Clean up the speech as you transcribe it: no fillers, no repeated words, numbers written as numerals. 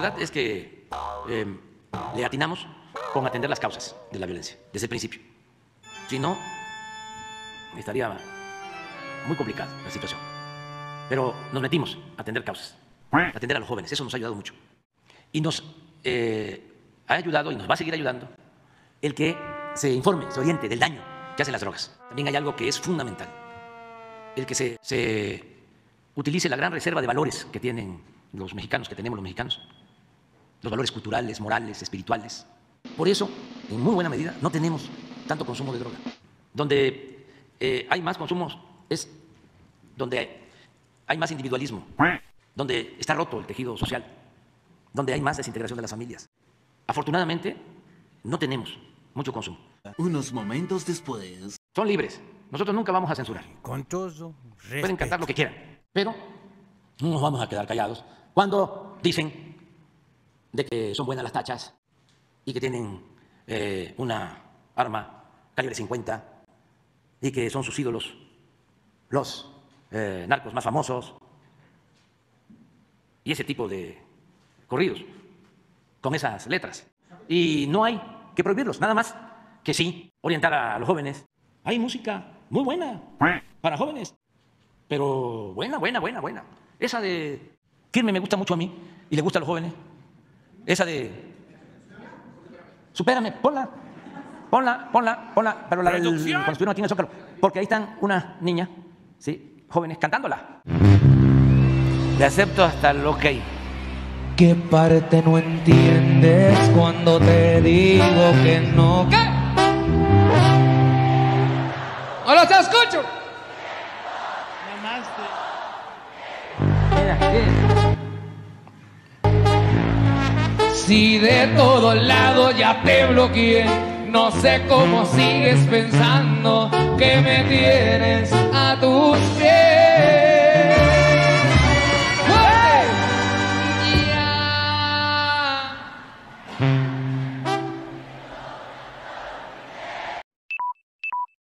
verdad es que le atinamos con atender las causas de la violencia desde el principio. Si no, estaría muy complicada la situación. Pero nos metimos a atender causas, a atender a los jóvenes. Eso nos ha ayudado mucho. Y nos ha ayudado y nos va a seguir ayudando el que se informe, se oriente del daño que hacen las drogas. También hay algo que es fundamental, el que se utilice la gran reserva de valores que tienen los mexicanos, que tenemos los mexicanos, los valores culturales, morales, espirituales. Por eso, en muy buena medida, no tenemos tanto consumo de droga. Donde hay más consumos es donde hay más individualismo, donde está roto el tejido social, donde hay más desintegración de las familias. Afortunadamente, no tenemos mucho consumo. Unos momentos después. Son libres. Nosotros nunca vamos a censurar. Con todo respeto. Pueden cantar lo que quieran, pero no nos vamos a quedar callados cuando dicen de que son buenas las tachas y que tienen una arma calibre 50 y que son sus ídolos los narcos más famosos y ese tipo de corridos con esas letras. Y no hay que prohibirlos, nada más que sí orientar a los jóvenes. Hay música muy buena para jóvenes, pero buena. Esa de Firme me gusta mucho a mí y le gusta a los jóvenes. Esa de Supérame, ponla, pero la del cuando estuvieron aquí en el Zócalo, porque ahí están unas niñas, ¿sí? Jóvenes cantándola. Le acepto hasta el ok. ¿Qué parte no entiendes cuando te digo que no? ¿Qué? ¡Hola, te escucho! Si de todos lados ya te bloqueé, no sé cómo sigues pensando que me tienes a tus pies.